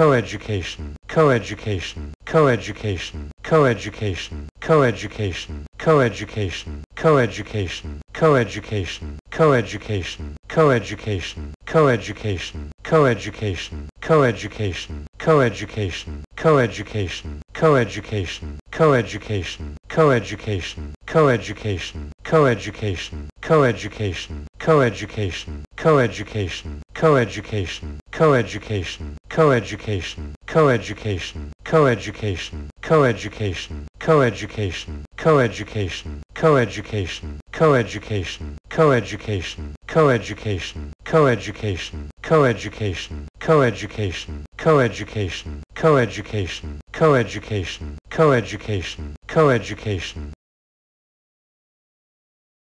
coeducation, coeducation, coeducation, coeducation, coeducation, coeducation, coeducation, coeducation, coeducation, coeducation, coeducation, coeducation, coeducation, coeducation, coeducation, coeducation, coeducation, coeducation, coeducation, coeducation, coeducation, coeducation, coeducation, coeducation, coeducation, coeducation, coeducation, coeducation, coeducation, coeducation, coeducation, coeducation, coeducation, coeducation, coeducation, coeducation, coeducation, coeducation, coeducation, coeducation, coeducation, coeducation, coeducation,